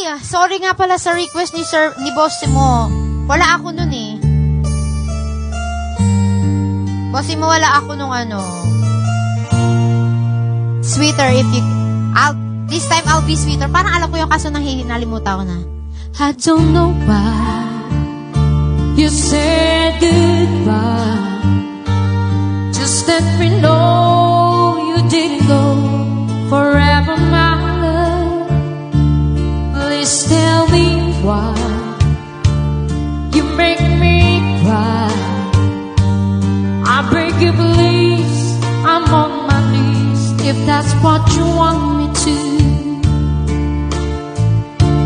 Ay, sorry nga pala sa request ni Bossy mo. Wala ako nun eh. Bossy mo, wala ako nung ano. Sweeter if you... this time I'll be sweeter. Parang alam ko yung kaso nalimutan ko na. I don't know why you said goodbye. Just let me know you didn't go forever, my love. Please tell me why you make me cry. I beg you, please, I'm on my knees if that's what you want me to.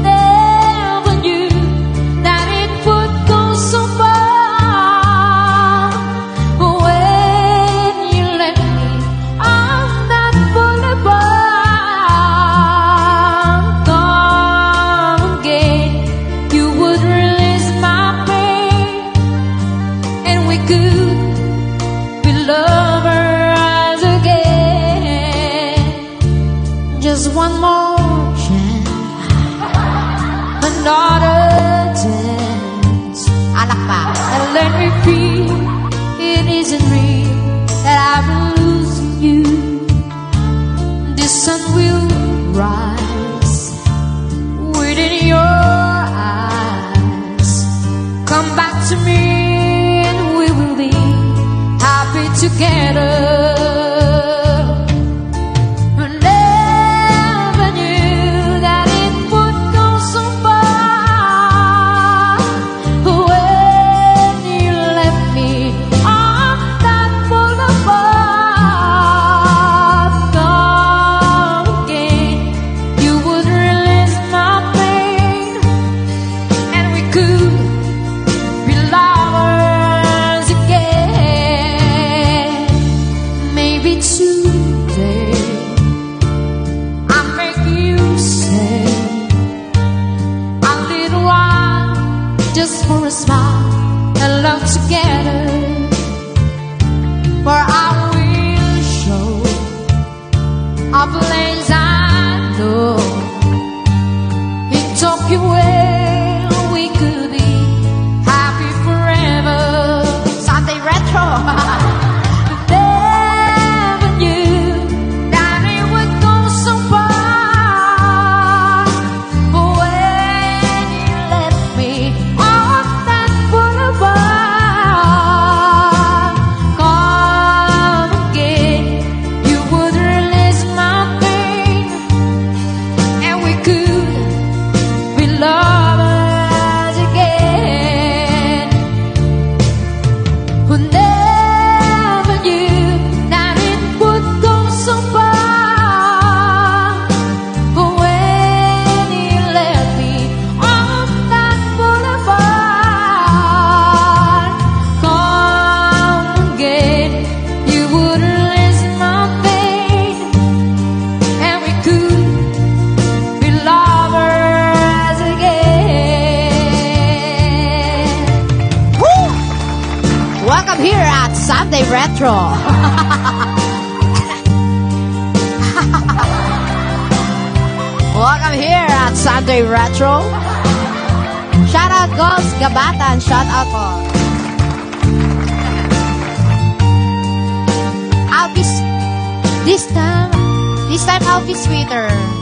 Never knew that it would go so far. It isn't real that I've been losing you. The sun will rise within your eyes. Come back to me and we will be happy together. Sunday Retro. Welcome here at Sunday Retro. Shout out Go Gabata and shout out all. Alphys, this time I'll be sweeter.